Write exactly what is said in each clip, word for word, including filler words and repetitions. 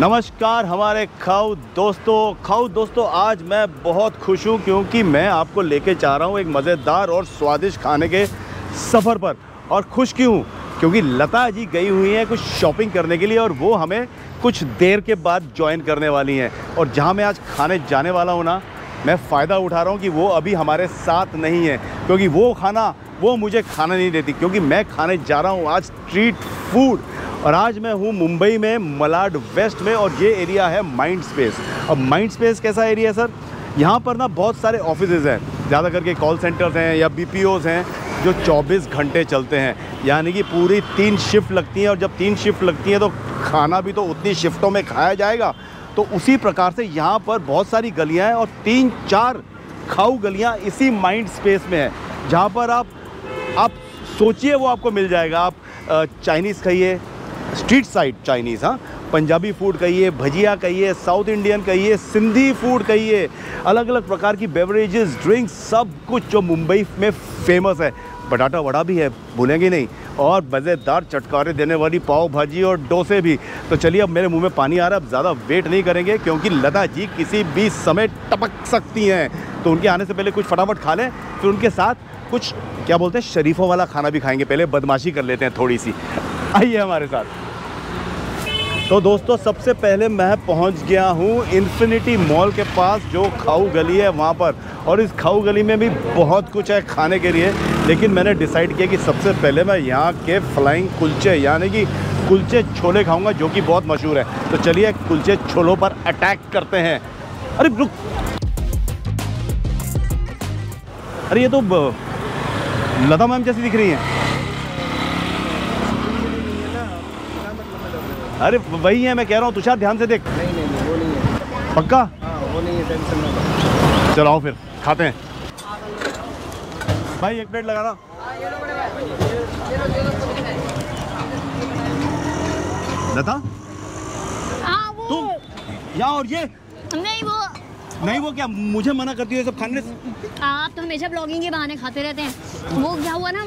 नमस्कार हमारे खाऊ दोस्तों। खाऊ दोस्तों, आज मैं बहुत खुश हूँ क्योंकि मैं आपको लेके जा रहा हूँ एक मज़ेदार और स्वादिष्ट खाने के सफ़र पर। और खुश क्यों? क्योंकि लता जी गई हुई हैं कुछ शॉपिंग करने के लिए और वो हमें कुछ देर के बाद ज्वाइन करने वाली हैं। और जहाँ मैं आज खाने जाने वाला हूँ ना, मैं फ़ायदा उठा रहा हूँ कि वो अभी हमारे साथ नहीं है, क्योंकि वो खाना वो मुझे खाना नहीं देती, क्योंकि मैं खाने जा रहा हूँ आज स्ट्रीट फूड। और आज मैं हूँ मुंबई में, मलाड वेस्ट में, और ये एरिया है माइंड स्पेस। अब माइंड स्पेस कैसा एरिया है सर? यहाँ पर ना बहुत सारे ऑफिसेज हैं, ज़्यादा करके कॉल सेंटर्स हैं या बीपीओज़ हैं जो चौबीस घंटे चलते हैं, यानी कि पूरी तीन शिफ्ट लगती हैं। और जब तीन शिफ्ट लगती हैं तो खाना भी तो उतनी शिफ्टों में खाया जाएगा। तो उसी प्रकार से यहाँ पर बहुत सारी गलियाँ हैं और तीन चार खाऊ गलियाँ इसी माइंड स्पेस में हैं, जहाँ पर आप आप सोचिए वो आपको मिल जाएगा। आप चाइनीज़ खाइए, स्ट्रीट साइड चाइनीज़, हाँ, पंजाबी फूड कहिए, भजिया कहिए, साउथ इंडियन कहिए, सिंधी फूड कहिए, अलग अलग प्रकार की बेवरेजेस, ड्रिंक्स, सब कुछ जो मुंबई में फेमस है। बटाटा वड़ा भी है, भूलेंगे नहीं, और मज़ेदार चटकारे देने वाली पाव भाजी और डोसे भी। तो चलिए, अब मेरे मुंह में पानी आ रहा है। अब ज़्यादा वेट नहीं करेंगे क्योंकि लता जी किसी भी समय टपक सकती हैं, तो उनके आने से पहले कुछ फटाफट खा लें, फिर उनके साथ कुछ क्या बोलते हैं शरीफों वाला खाना भी खाएंगे। पहले बदमाशी कर लेते हैं थोड़ी सी, आइए हमारे साथ। तो दोस्तों, सबसे पहले मैं पहुंच गया हूं इन्फिनिटी मॉल के पास, जो खाऊ गली है वहां पर। और इस खाऊ गली में भी बहुत कुछ है खाने के लिए, लेकिन मैंने डिसाइड किया कि सबसे पहले मैं यहां के फ्लाइंग कुलचे यानी कि कुलचे छोले खाऊंगा, जो कि बहुत मशहूर है। तो चलिए कुलचे छोलों पर अटैक करते हैं। अरे रुक, अरे ये तो लता मैम जैसी दिख रही हैं। अरे वही है, मैं कह रहा हूँ, तुषार ध्यान से देख। नहीं नहीं नहीं, वो नहीं है। पक्का? हाँ, वो नहीं है, टेंशन मत लो। चलो आओ फिर खाते हैं। भाई एक प्लेट लगा रहा। लता? हाँ वो। तू? या और ये? नहीं वो। नहीं वो क्या मुझे मना करती है सब खाने से? आप तो हमेशा ब्लॉगिंग के बहाने खाते रहते हैं। वो क्या हुआ ना,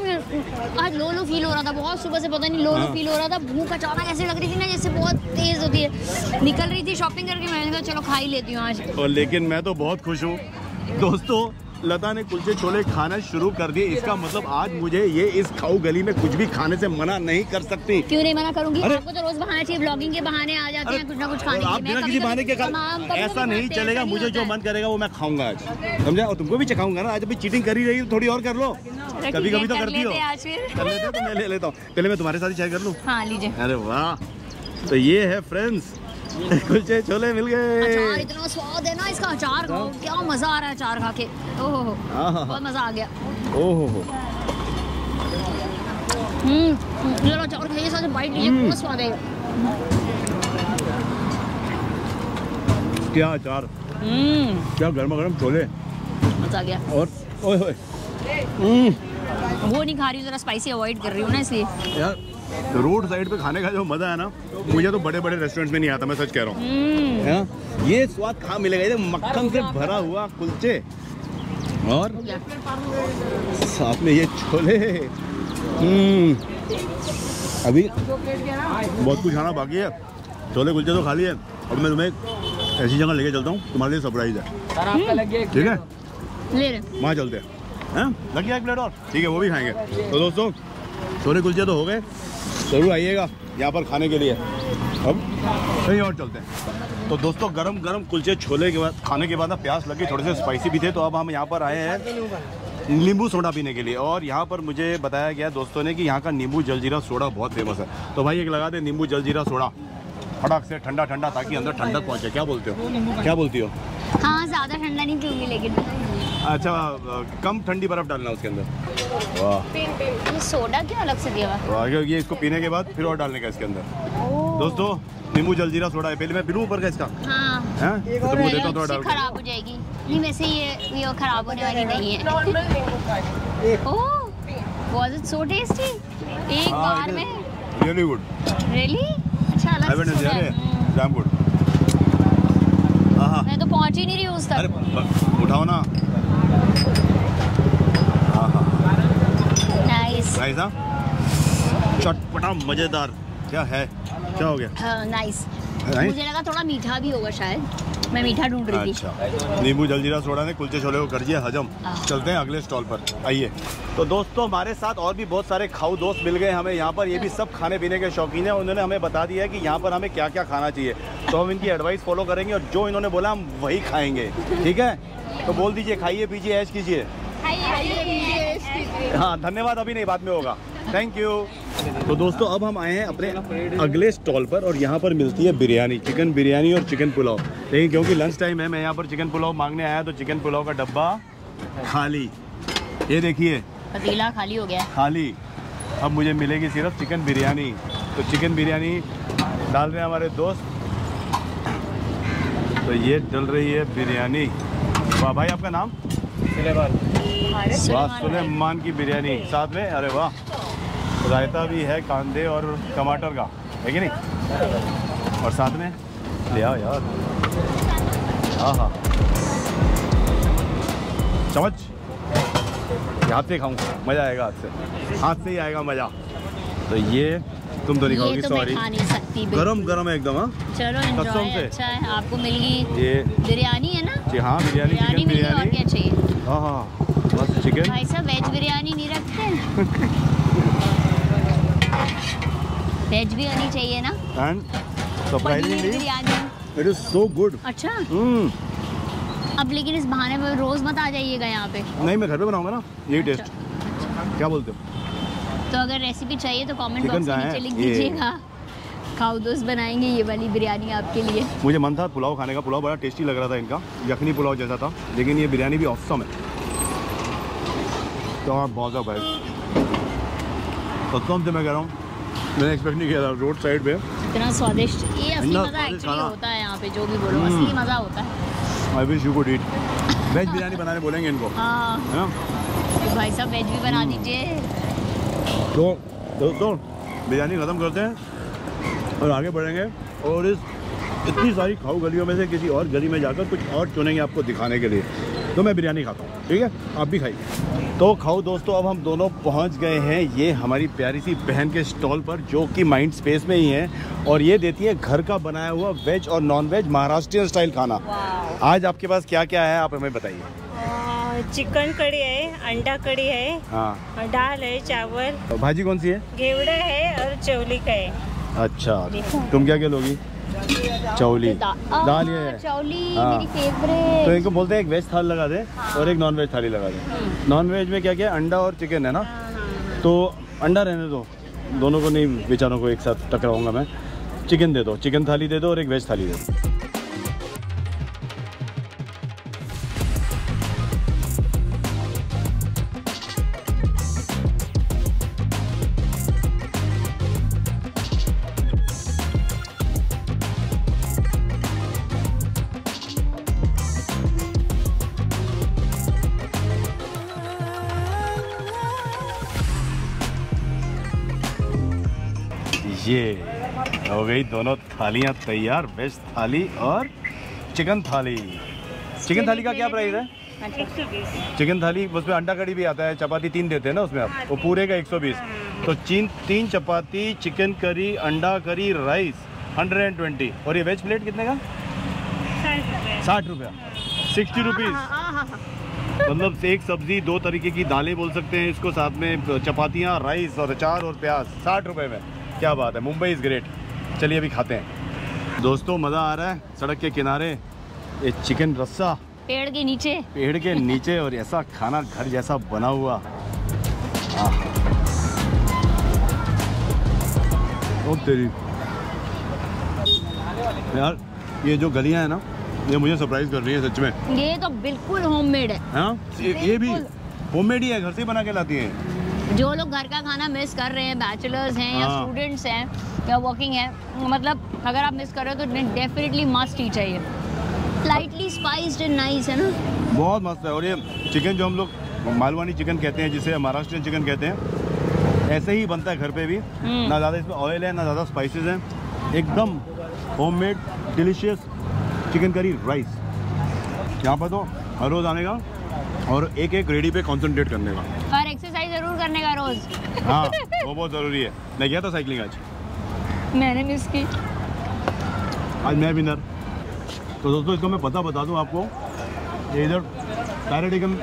आज लो लो फील हो रहा था बहुत सुबह से, पता नहीं लो लो फील हो रहा था। भूख अचानक ऐसे लग रही थी ना जैसे बहुत तेज होती है, निकल रही थी शॉपिंग करके। मैंने कहा चलो खा ही लेती हूँ आज। और लेकिन मैं तो बहुत खुश हूँ दोस्तों, लता ने कुलचे छोले खाना शुरू कर दिए। इसका मतलब आज मुझे ये इस खाऊ गली में कुछ भी खाने से मना नहीं कर सकती। क्यों नहीं मना करूंगी? आपको तो रोज बहाना चाहिए, ब्लॉगिंग के बहाने आ जाते हैं कुछ ना कुछ खाने। आप बिना किसी बहाने के खा, ऐसा नहीं चलेगा। मुझे जो मन करेगा वो मैं खाऊंगा आज, समझा? और तुमको भी चखाऊंगा ना। आज अभी चीटिंग कर ही रही, थोड़ी और कर लो, कभी कभी तो करती हो। तो मैं ले लेता हूँ, पहले मैं तुम्हारे साथ शेयर कर लूँ। हाँ लीजिए। अरे वाह, तो ये है फ्रेंड्स, कुलचे छोले मिल गए। इतना स्वाद है ना इसका, अचार खाओ, क्या मजा आ रहा है अचार खा के। ओहो, बहुत मजा आ गया। ओहो हो, हम्म, जरा अचार खाइए साथ, बाइट लीजिए, बहुत स्वाद है। क्या अचार, हम्म, क्या गर्मा गर्म छोले, मजा आ गया। और ओए होए, वो नहीं खा रही हूँ, जरा स्पाइसी अवॉइड कर रही हूँ ना इसलिए। यार रोड साइड पे खाने का जो मज़ा है ना, मुझे तो बड़े बड़े रेस्टोरेंट्स में नहीं आता, मैं सच कह रहा हूँ। hmm. ये स्वाद कहाँ मिलेगा? ये मक्खन से भरा हुआ कुलचे और साथ में ये छोले। hmm. अभी बहुत कुछ खाना बाकी है, छोले कुलचे तो खा लिए। अब मैं तुम्हें ऐसी जगह लेके चलता हूँ, तुम्हारे लिए सरप्राइज है, ठीक है? वहाँ चलते हैं। लग गया एक प्लेट और, ठीक है, वो भी खाएंगे। तो दोस्तों, छोले कुलचे तो हो गए, जरूर आइएगा यहाँ पर खाने के लिए। अब कहीं और चलते हैं। तो दोस्तों, गरम गरम कुलचे छोले के बाद खाने के बाद ना प्यास लगी, थोड़े से स्पाइसी भी थे, तो अब हम यहाँ पर आए हैं नींबू सोडा पीने के लिए। और यहाँ पर मुझे बताया गया दोस्तों ने कि यहाँ का नींबू जलजीरा सोडा बहुत फेमस है। तो भाई एक लगा दे नींबू जलजीरा सोडा, फटाक से, ठंडा ठंडा, ताकि अंदर ठंडक पहुँचे। क्या बोलते हो, क्या बोलती हो? हाँ, ज़्यादा ठंडा नहीं पीऊँगी लेकिन। अच्छा, कम ठंडी बर्फ डालना उसके अंदर। वाह, ये सोडा क्या अलग से दिया हुआ है? ये इसको पीने के बाद फिर और डालने का इसके अंदर। दोस्तों, नींबू जलजीरा सोडा है, पहले मैं पी लूं ऊपर का इसका। हाँ, हैं तो मुझे तो थोड़ा डाल, खराब हो जाएगी। नहीं वैसे ये ये खराब होने वाली नहीं है। Oh, was it so tasty एक बार में? Really good. रियली अच्छा लग रहा है, डैम गुड। मैं तो पहुंच ही नहीं रही उस तक। उठाओ ना। नाइस नाइस, चटपटा मजेदार। क्या है, क्या हो गया? नाइस। मुझे लगा थोड़ा मीठा भी होगा शायद, मैं मीठा ढूंढ रही थी। नींबू जलजीरा सोडा ने कुलचे छोले को कर दिया हजम। चलते हैं अगले स्टॉल पर, आइए। तो दोस्तों हमारे साथ और भी बहुत सारे खाऊ दोस्त मिल गए हमें यहाँ पर, ये भी सब खाने पीने के शौकीन है। उन्होंने हमें बता दिया है कि यहाँ पर हमें क्या क्या खाना चाहिए, तो हम इनकी एडवाइस फॉलो करेंगे और जो इन्होंने बोला हम वही खाएंगे, ठीक है? तो बोल दीजिए, खाइए पीजिए ऐश कीजिए। हाँ धन्यवाद, अभी नहीं बाद में होगा, थैंक यू। तो दोस्तों अब हम आए हैं अपने अगले स्टॉल पर और यहाँ पर मिलती है बिरयानी, चिकन बिरयानी और चिकन पुलाव। लेकिन क्योंकि लंच टाइम है, मैं यहाँ पर चिकन पुलाव मांगने आया तो चिकन पुलाव का डब्बा खाली, ये देखिए पतीला खाली हो गया, खाली। अब मुझे मिलेगी सिर्फ चिकन बिरयानी। तो चिकन बिरयानी डाल रहे हैं हमारे दोस्त, तो ये डल रही है बिरयानी। वाह भाई आपका नाम? वाह सुलेमान की बिरयानी साथ में, अरे वाह, रायता भी है कांदे और टमाटर का, है कि नहीं? और साथ में ले आओ यार, हाँ हाँ चम्मच, हाथ से खाऊंगा, मज़ा आएगा हाथ से, हाथ से ही आएगा मज़ा। तो ये तुम तो नहीं खाओगी, सॉरी, गरम गरम है एकदम। हाँ चलो कसम से अच्छा है, आपको मिल गई ये बिरयानी है ना? जी हाँ बिरयानी, चिकन बिरयानी, हाँ हाँ बस चिकन। भाई साहब वेज बिरयानी नहीं रखते? वेज भी आनी चाहिए ना। And surprisingly it is so good. अच्छा hmm. अब लेकिन इस बहाने पर रोज मत आ जाइएगा यहाँ पे। नहीं मैं घर पे बनाऊंगा ना यही टेस्ट। अच्छा। क्या बोलते हो? तो अगर रेसिपी चाहिए तो कमेंट बॉक्स में नीचे लिख दीजिएगा, खाओ दोस्त बनाएंगे ये वाली बिरयानी आपके लिए। मुझे मन था पुलाव खाने का, पुलाव बड़ा टेस्टी लग रहा था इनका, यखनी पुलाव जैसा था, लेकिन ये बिरयानी भी ऑसम है। तो बहुत भाई कसम से मैं कह रहा हूँ, मैंने एक्सपेक्ट नहीं किया था रोड साइड पे इतना स्वादिष्ट। ये असली मजा एक्चुअली होता है यहाँ पे, जो भी बोलो असली मजा होता है। I wish you could eat veg biryani बनाने बोलेंगे इनको, हां है ना भाई साहब? वेज भी बना दीजिए। तो दोस्तों बिरयानी खत्म करते हैं और आगे बढ़ेंगे और इस इतनी सारी खाऊ गलियों में से किसी और गली में जाकर कुछ और चुनेंगे आपको दिखाने के लिए। तो मैं बिरयानी खाता हूँ, ठीक है? आप भी खाइए। तो खाओ दोस्तों अब हम दोनों पहुँच गए हैं ये हमारी प्यारी सी बहन के स्टॉल पर, जो कि माइंड स्पेस में ही है, और ये देती है घर का बनाया हुआ वेज और नॉन वेज महाराष्ट्रियन स्टाइल खाना। आज आपके पास क्या क्या है आप हमें बताइए। चिकन कड़ी है, अंडा कड़ी है, हाँ दाल है, चावल। भाजी कौन सी है? घेवड़ा है और चौली का है। अच्छा तुम क्या क्या लोगी? चौली दा, दाल ये है चौली मेरी फेवरेट। तो इनको बोलते हैं एक वेज थाली लगा दे और एक नॉन वेज थाली लगा दे। नॉन वेज में क्या क्या है? अंडा और चिकन है ना, तो अंडा रहने दो, दोनों को नहीं बेचारों को एक साथ टकराऊंगा मैं। चिकन दे दो, चिकन थाली दे दो और एक वेज थाली दे दो। ये हो गई दोनों थालियाँ तैयार, वेज थाली और चिकन थाली। चिकन थाली का क्या प्राइस है? चिकन थाली उसमें अंडा कड़ी भी आता है, चपाती तीन देते हैं ना उसमें आप, वो पूरे का एक सौ बीस। तो तीन तीन चपाती, चिकन करी, अंडा करी, राइस एक सौ बीस। और ये वेज प्लेट कितने का? साठ रुपया, सिक्सटी रुपीज़। मतलब एक सब्जी, दो तरीके की दालें बोल सकते हैं इसको, साथ में चपातियाँ, राइस और अचार और प्याज, साठ रुपये में। क्या बात है, मुंबई इज़ ग्रेट। चलिए अभी खाते हैं। दोस्तों मज़ा आ रहा है, सड़क के किनारे ये चिकन रस्सा, पेड़ के नीचे, पेड़ के नीचे, और ऐसा खाना घर जैसा बना हुआ। ओ तेरी यार, ये जो गलियां हैं ना ये मुझे सरप्राइज कर रही है सच में। ये तो बिल्कुल होममेड है। हाँ ये, ये भी होममेड ही है, घर से बना के लाती है। जो लोग घर का खाना मिस कर रहे हैं, बैचलर्स हैं या स्टूडेंट्स हैं या वर्किंग हैं, मतलब अगर आप मिस कर रहे हो तो डेफिनेटली मस्ट ही चाहिए। लाइटली स्पाइस्ड एंड नाइस है ना, बहुत मस्त है। और ये चिकन जो हम लोग मालवानी चिकन कहते हैं, जिसे महाराष्ट्रियन चिकन कहते हैं, ऐसे ही बनता है घर पे भी, ना ज़्यादा इसमें ऑयल है ना ज़्यादा स्पाइसेस हैं, एकदम homemade delicious chicken curry rice. यहाँ पर तो हर रोज़ आने का और एक एक रेडी पे कॉन्सेंट्रेट करने का और एक्सरसाइज जरूर करने का रोज। हाँ वो बहुत जरूरी है। मैं गया था साइकिलिंग आज, मैंने मिस की। आज मैं विनर। तो दोस्तों इसका मैं पता बता दूं आपको, ये इधर पैराडाइम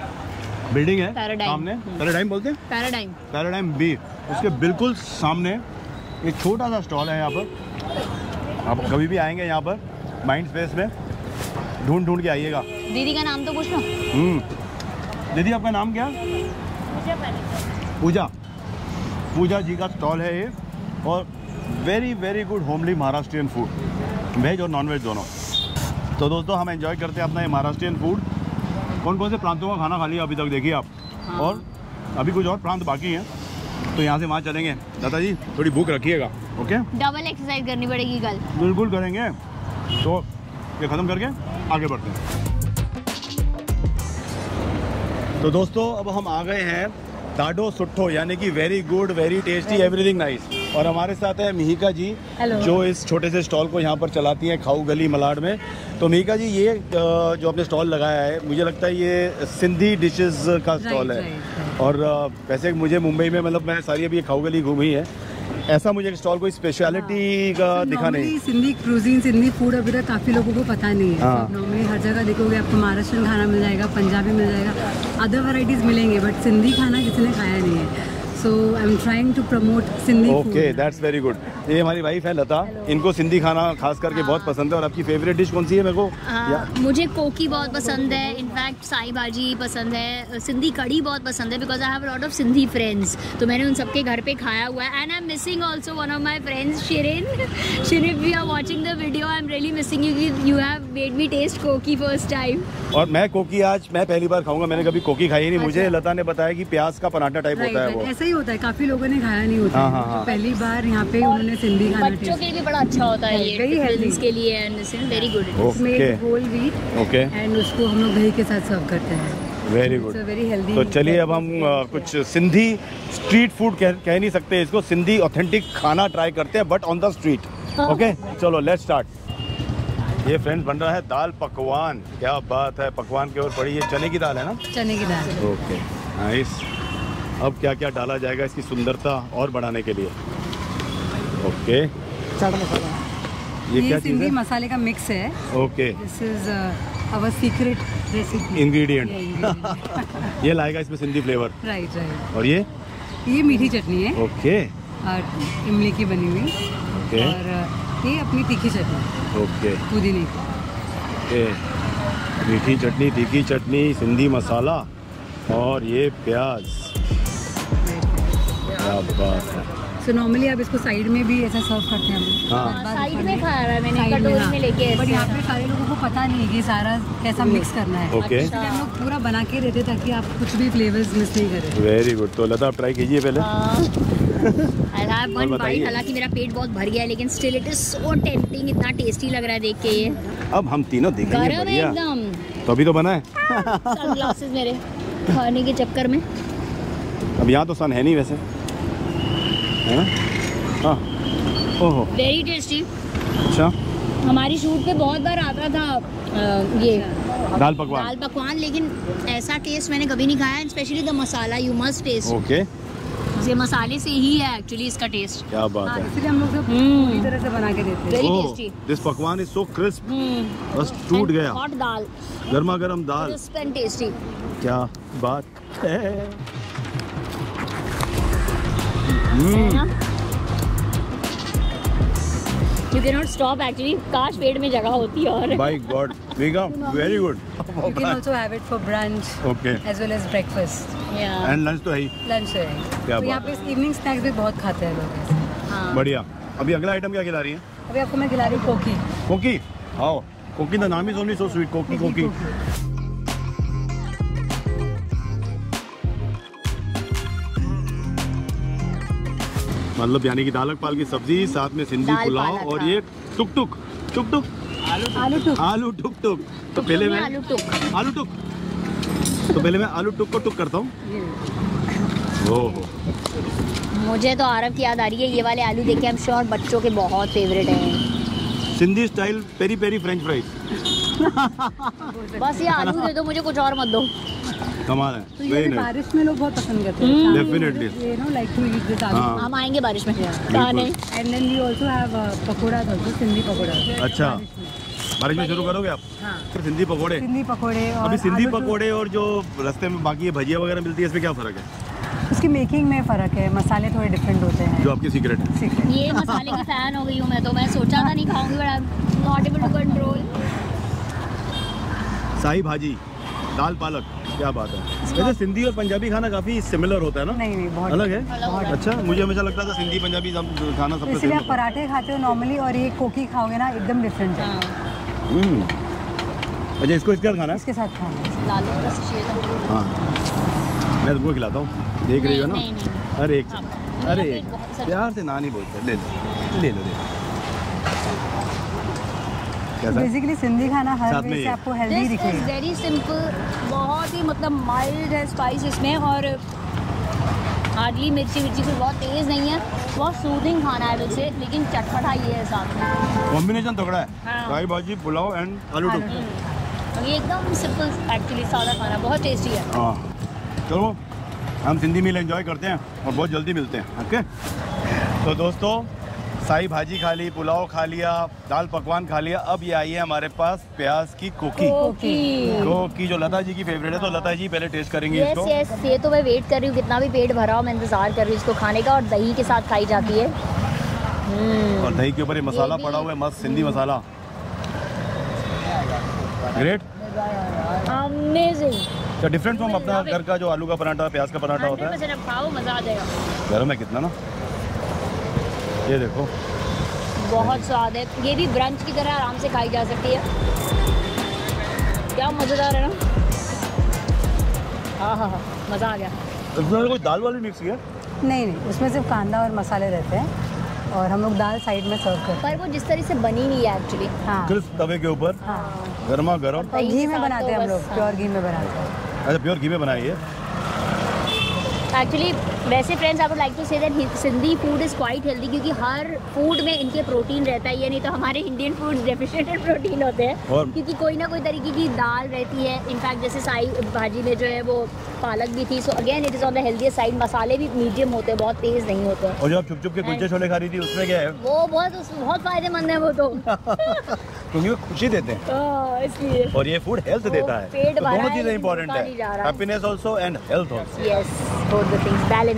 बिल्डिंग है सामने, पैराडाइम बोलते हैं, पैराडाइम पैराडाइम बी, उसके बिल्कुल सामने एक छोटा सा स्टॉल है। यहाँ पर आप कभी भी आएंगे यहाँ पर माइंड स्पेस में, ढूंढ ढूंढ के आइएगा। दीदी का नाम तो पूछ लो। हम्म दीदी आपका नाम क्या? पूजा। पूजा जी का स्टॉल है ये, और very very good homely Maharashtrian food, veg और नॉनवेज दोनों। तो दोस्तों हम एंजॉय करते हैं अपना ये महाराष्ट्रियन फूड। कौन कौन से प्रांतों का खाना खा लिया अभी तक देखिए आप, हाँ। और अभी कुछ और प्रांत बाकी हैं, तो यहाँ से वहाँ चलेंगे। दादाजी थोड़ी भूख रखिएगा, ओके? डबल एक्सरसाइज करनी पड़ेगी कल। बिल्कुल करेंगे। तो ये ख़त्म करके आगे बढ़ते हैं। तो दोस्तों अब हम आ गए हैं दाडो सुट्ठो, यानी कि very good, very tasty, everything nice. और हमारे साथ है महिका जी, जो इस छोटे से स्टॉल को यहाँ पर चलाती हैं खाऊ गली मलाड में। तो महिका जी ये जो आपने स्टॉल लगाया है, मुझे लगता है ये सिंधी डिशेस का स्टॉल है। और वैसे मुझे मुंबई में, मतलब मैं सारी अभी खाऊ गली घूमी है, ऐसा मुझे स्टॉल कोई स्पेशलिटी का दिखा नहीं। सिंधी क्रूजीन, सिंधी फूड अभी तक काफ़ी लोगों को पता नहीं है। नॉर्मली हर जगह देखोगे आपको महाराष्ट्रियन खाना मिल जाएगा, पंजाबी मिल जाएगा, अदर वैरायटीज मिलेंगे, बट सिंधी खाना किसी ने खाया नहीं है। So I am trying to promote Sindhi. Okay, that's very good. ये हमारी वाइफ है लता, इनको सिंधी खाना खास करके बहुत पसंद है। और आपकी फेवरेट डिश कौन सी है? मेरे को, मुझे कोकी बहुत पसंद है, इनफैक्ट साई भाजी पसंद है, सिंधी कड़ी बहुत पसंद है, because I have lot of Sindhi friends. तो मैंने उन सबके घर पे खाया हुआ है। And I am missing also one of my friends Shirin. Shirin, we are watching the video, I am really missing you, you have made me taste koki first time. और मैं कोकी आज मैं पहली बार खाऊंगा, मैंने कभी कोकी खाई नहीं। मुझे लता ने बताया कि प्याज का पराठा टाइप होता है, वो होता है, काफी लोगों ने खाया नहीं होता। हाँ, हाँ, पहली बार यहाँ पे उन्होंने सिंधी खाना, बच्चों के लिए बड़ा अच्छा होता है ये, हेल्थ के लिए वेरी गुड। इसमें होल व्हीट, ओके, एंड उसको हम लोग दही के साथ सर्व करते हैं। Very good, very healthy. तो चलिए अब हम कुछ सिंधी स्ट्रीट फूड कह नहीं सकते इसको, सिंधी ऑथेंटिक खाना ट्राई करते हैं, but on the street. Okay चलो, लेट्स स्टार्ट। ये फ्रेंड्स बन रहा है दाल पकवान, क्या बात है, पकवान के और पड़ी है, चने की दाल है ना, चने की दाल। Okay nice. अब क्या क्या डाला जाएगा इसकी सुंदरता और बढ़ाने के लिए? ओके, चाट मसाला, ये, ये क्या चीज़ है? मसाले का मिक्स है। Okay, this is our secret recipe ingredient. ये लाएगा इसमें सिंधी फ्लेवर, राइट राइट। और ये ये मीठी चटनी है, ओके, और इमली की बनी हुई, ओके, और ये अपनी तीखी चटनी, ओके, पुदीने की, ओके, मीठी चटनी, तीखी चटनी, सिंधी मसाला, और ये प्याज। So normally आप इसको साइड में भी ऐसा सर्व करते हैं। हाँ, साइड में खा रहा है मैंने, कटोरी में लेके, बट यहाँ पे सारे लोगों को पता नहीं है कि सारा कैसा मिक्स करना है। ओके, हम लोग पूरा बना के देते ताकि आप कुछ भी फ्लेवर्स मिस नहीं करें। Very good. तो लता आप ट्राई कीजिए पहले। हालांकि मेरा पेट बहुत भर गया है, लेकिन still it is so tempting, इतना टेस्टी लग रहा है देख के ये। अब हम तीनों देखेंगे एकदम, तो अभी तो बना है सनग्लासेस मेरे खाने के चक्कर में। अब यहाँ तो सन है नहीं वैसे, है ना? हाँ, ओहो, वेरी टेस्टी। अच्छा, हमारी शूट पे बहुत बार आता था आ, ये दाल पकवान, दाल पकवान, लेकिन ऐसा टेस्ट मैंने कभी नहीं खाया, specially the masala, you must taste. Okay, ये मसाले से ही है एक्चुअली इसका टेस्ट। क्या बात है, इसलिए हम लोग पूरी तरह से बना के देते हैं। Very tasty, this pakwan is so crisp, बस टूट गया। हॉट दाल, गर्मा गर्म दाल, क्रिस्प एंड टेस्टी, क्या बात है। You cannot stop actually, काश पेट में जगह होती और। By God, Mahika, very good. You can also have it for brunch, okay, as well as breakfast. Yeah. And lunch तो है ही। Lunch है। तो यहाँ पे evening snacks भी बहुत खाते हैं लोग। हाँ। बढ़िया। अभी अगला आइटम क्या खिला रही है? अभी आपको मैं खिला रही हूँ कोकी। कोकी? हाँ। कोकी का नाम ही सुनी, so sweet, कोकी कोकी। मतलब यानी कि दालक पाल की सब्जी, साथ में सिंधी पुलाव, और ये टुक टुक टुक टुक आलू टुक आलू टुक टुक। तो पहले मैं आलू टुक आलू टुक तो पहले मैं आलू टुक को टुक करता हूँ। ओहो, मुझे तो आरव की याद आ रही है, ये वाले आलू देखे, आई एम श्योर बच्चों के बहुत फेवरेट हैं। Sindhi style peri peri French fries. बस ये आलू दे दो मुझे, कुछ और मत दो। कमाल है। तो ये बारिश में लोग बहुत पसंद करते हैं। Definitely. You know like to eat this aloo. हम आएंगे बारिश में। And then you also have pakora also, Sindhi pakora. अच्छा, बारिश में शुरू करोगे आप? हाँ। सिंधी पकोड़े। सिंधी पकोड़े। अभी सिंधी पकोड़े और जो रास्ते में बाकी ये भजिया वगैरह मिलती है, इसमें क्या फ़र्क है? उसकी मेकिंग में फ़र्क है, मसाले थोड़े डिफरेंट होते हैं। जो आपकी सीक्रेट है? सीक्रेट। ये मसाले की फ़ैन हो गई हूँ मैं तो, मैं सोचा था नहीं खाऊंगी but I am not able to control. शाही भाजी, दाल पालक, क्या बात है। वैसे सिंधी और पंजाबी खाना काफी सिमिलर होता है ना? नहीं नहीं, बहुत अलग है, बहुत अच्छा। मुझे हमेशा लगता था सिंधी पंजाबी खाना सबसे, इसलिए आप पराठे खाते हो नॉर्मली और ये कोकी खाओगे ना, एकदम डिफरेंट है। अच्छा, इसको इसके साथ खाना है? इसके साथ खाना है। हाँ, मैं तुमको खिलाता हूँ, देख रही हो ना। अरे एक, अरे एक प्यार से ना नहीं बोलते। ले लो ले लो ले लो। बेसिकली सिंधी खाना हर वे से आपको हेल्दी दिखेगा। वेरी सिंपल, बहुत ही मतलब माइल्ड है स्पाइस इसमें, और हार्डली मिर्ची मिर्ची से बहुत तेज़ नहीं है, बहुत सूदिंग खाना है वैसे, लेकिन चटपटा ये है साथ में। कॉम्बिनेशन तगड़ा है, शाही भाजी, पुलाव एंड आलू टुक। ये एकदम सिंपल एक्चुअली सादा खाना, बहुत टेस्टी है। हाँ, चलो हम सिंधी मील एंजॉय करते हैं और बहुत जल्दी मिलते हैं। ओके, तो दोस्तों शाही भाजी खा ली, पुलाव खा लिया, दाल पकवान खा लिया, अब ये आई है हमारे पास प्याज की कोकी। कोकी कोकी जो लता जी की फेवरेट है, तो लता जी पहले टेस्ट करेंगे इसको। यस यस, ये तो मैं वेट कर रही हूँ, कितना भी पेट भरा हो मैं इंतजार कर रही हूँ इसको खाने का। और दही के साथ खाई जाती है, और दही के ऊपर ये मसाला पड़ा हुआ है, मस्त सिंधी मसाला। Great, amazing. तो डिफरेंट फ्रॉम अपना घर का जो आलू का पराठा, प्याज का पराठा होता है। मजा आ जाएगा घर में कितना ना। ये देखो, बहुत स्वाद है, ये भी ब्रंच की तरह आराम से खाई जा सकती है। क्या मज़ेदार है ना। हाँ हाँ हाँ, मज़ा आ गया। उसमें कोई दाल वाली मिक्स किया? नहीं नहीं, उसमें सिर्फ कांदा और मसाले रहते हैं, और हम लोग दाल साइड में सर्व करते हैं। पर वो जिस तरह से बनी हुई है एक्चुअली, हाँ, क्रिस्प तवे के ऊपर, हाँ, गर्मा गर्म। घी में बनाते हैं हम लोग, प्योर घी में बनाते हैं। अच्छा, प्योर घी में बनाइए। एक्चुअली वैसे friends, I would like to say that Sindhi food is quite healthy, क्योंकि हर फूड में इनके प्रोटीन रहता है। ये नहीं तो हमारे Indian foods deficient in protein होते हैं, क्योंकि कोई ना कोई तरीके की दाल रहती है। इनफैक्ट जैसे शाही भाजी में जो है वो पालक भी थी, so again it is on the healthy side. मसाले भी मीडियम होते हैं, बहुत तेज़ नहीं होते। और जो आप चुप चुप के कुलचे छोले खा रही थी, उसमें क्या है? वो बहुत बहुत फ़ायदेमंद है वो तो, क्योंकि वो खुशी देते हैं इसलिए, और ये फूड हेल्थ देता है। पेट भरा, दोनों चीज़ें इंपॉर्टेंट है, happiness also and health also. Yes, both the things balance।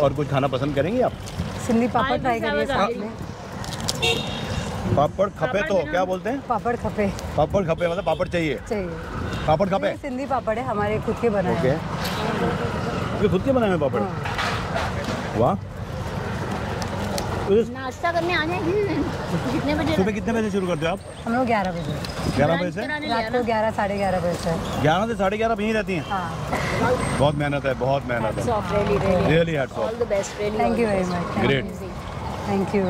और कुछ खाना पसंद करेंगे आप? सिंधी पापड़ ट्राई करिए साथ में। पापड़ खपे, तो क्या बोलते हैं? पापड़ खपे। पापड़ खपे मतलब पापड़ चाहिए चाहिए पापड़ खपे। सिंधी पापड़ है, हमारे खुद के बनाए हैं। ये खुद के बनाए हैं पापड़, वाह। नाश्ता करने आ जाएंगे कितने बजे? सुबह कितने बजे शुरू करते हो आप? हम लोग ग्यारह बजे। ग्यारह बजे से रात को ग्यारह साढ़े ग्यारह बजे से ग्यारह से साढ़े ग्यारह यहीं रहती हैं। हाँ, बहुत मेहनत है, बहुत मेहनत है। Really hats off, all the best. Thank you very much. Great, thank you.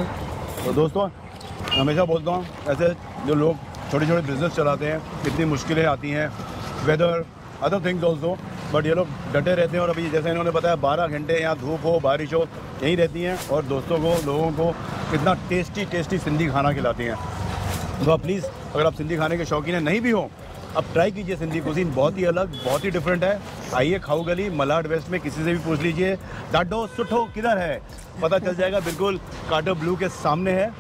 तो दोस्तों, हमेशा बोलता हूँ ऐसे जो लोग छोटे छोटे बिजनेस चलाते हैं, कितनी मुश्किलें आती हैं, weather other things also, but ये लोग डटे रहते हैं। और अभी जैसे इन्होंने बताया, बारह घंटे यहाँ धूप हो, बारिश हो, यहीं रहती हैं, और दोस्तों को, लोगों को कितना टेस्टी टेस्टी सिंधी खाना खिलाती हैं। तो आप प्लीज़, अगर आप सिंधी खाने के शौकीन हैं, नहीं भी हो, आप ट्राई कीजिए। सिंधी कुजीन बहुत ही अलग, बहुत ही डिफरेंट है। आइए खाऊ गली मलाड वेस्ट में, किसी से भी पूछ लीजिए डाडो सुठो किधर है, पता चल जाएगा। बिल्कुल काटो ब्लू के सामने है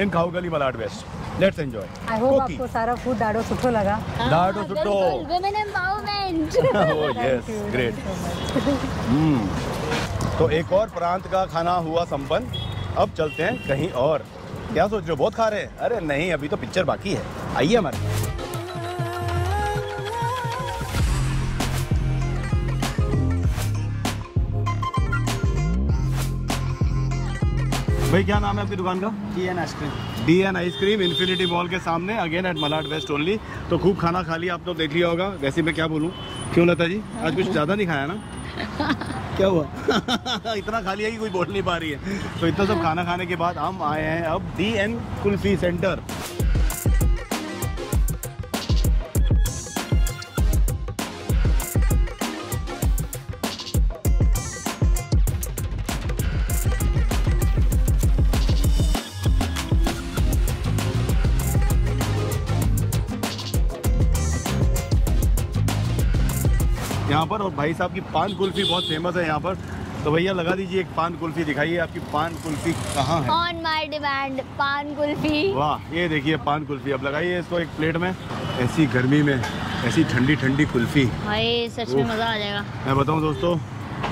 in Khau Gali Malad west. Let's enjoy. I hope आपको सारा फूड डाडो सुठो लगा। डाडो सुठो, women empowerment. Oh yes, great. Hmm, तो एक और प्रांत का खाना हुआ संपन्न। अब चलते हैं कहीं और। क्या सोच रहे हो, बहुत खा रहे हैं? अरे नहीं, अभी तो पिक्चर बाकी है, आइए हमारे। भाई क्या नाम है आपकी दुकान का? T N ice cream. T N ice cream, infinity mall के सामने, again at Malad west only. तो खूब खाना खा लिया, आप तो देख लिया होगा। वैसे मैं क्या बोलूँ, क्यों लता जी आज कुछ ज़्यादा नहीं खाया ना? क्या हुआ? इतना खा लिया कि कोई बोल नहीं पा रही है। तो इतना सब खाना खाने के बाद हम आए हैं अब टी एन कुल्फी सेंटर। पर, और भाई साहब की पान कुल्फ़ी बहुत फेमस है यहाँ पर। तो भैया लगा दीजिए एक पान कुल्फ़ी, दिखाइए आपकी पान कुल्फ़ी कहाँ है। ऑन माय डिमांड पान कुल्फ़ी। वाह, ये देखिए पान कुल्फ़ी। अब लगाइए इसको एक प्लेट में। ऐसी गर्मी में ऐसी ठंडी ठंडी कुल्फ़ी, भाई सच में मज़ा आ जाएगा। मैं बताऊँ दोस्तों,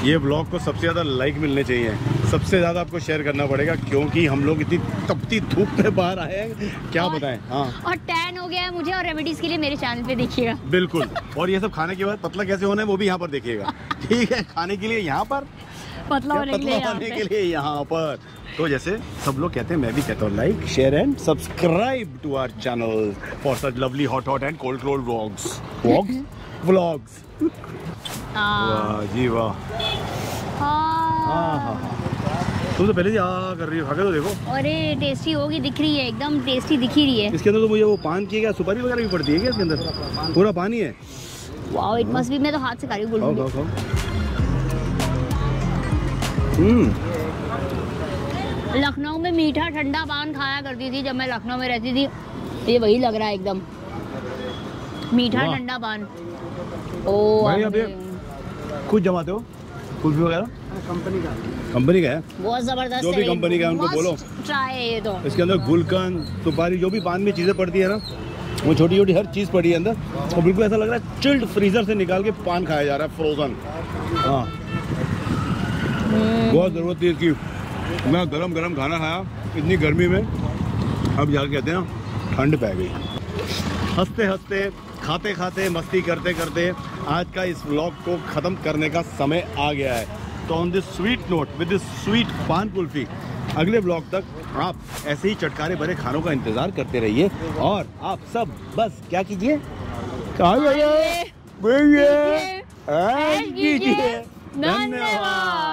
ये ब्लॉग को सबसे ज़्यादा लाइक मिलने चाहिए, सबसे ज़्यादा आपको शेयर करना पड़ेगा, क्योंकि हम लोग इतनी तपती धूप में बाहर आए हैं, क्या बताएं। हाँ, और टैन हो गया है मुझे, और रेमेडीज़ के लिए मेरे चैनल पे देखिएगा बिल्कुल। और ये सब खाने के बाद पतला कैसे होना है वो भी यहाँ पर देखिएगा, ठीक है। खाने के लिए यहाँ पर, पतला होने के लिए यहाँ पर। तो जैसे सब लोग कहते हैं, मैं भी कहता हूँ, like share and subscribe to our channel for such lovely hot hot and cold cold vlogs vlogs वाह जी वाह। तुम तो पहले से आ कर रही हो, खा के तो देखो। अरे टेस्टी होगी, दिख रही है एकदम टेस्टी दिख रही है। इसके अंदर तो मुझे वो पान की क्या सुपारी वगैरह भी पड़ती है क्या इसके अंदर? पूरा पानी है। Wow, it must be. मैं तो हाथ से खा रही हूँ। लखनऊ में मीठा ठंडा पान खाया करती थी जब मैं लखनऊ में रहती थी, ये वही लग रहा है एकदम मीठा ठंडा पान। कुछ जमाते हो कुल्फी वगैरह? कंपनी का कंपनी का है, बहुत जबरदस्त है। जो भी कंपनी का है उनको बोलो ट्राई। ये तो इसके अंदर गुलकंद, सुपारी, जो भी पान में चीज़ें पड़ती है ना, वो छोटी छोटी हर चीज़ पड़ी है अंदर, और बिल्कुल ऐसा लग रहा है चिल्ड फ्रीजर से निकाल के पान खाया जा रहा है, फ्रोजन। हाँ, बहुत ज़रूरत थी इसकी। मैं गरम गरम खाना खाया इतनी गर्मी में, अब जाकर कहते हैं ठंड पै गई। हंसते हंसते, खाते खाते, मस्ती करते करते आज का इस व्लॉग को ख़त्म करने का समय आ गया है। तो on this sweet note with this sweet paan kulfi, अगले व्लॉग तक आप ऐसे ही चटकारे भरे खानों का इंतज़ार करते रहिए। और आप सब बस क्या कीजिए, धन्यवाद।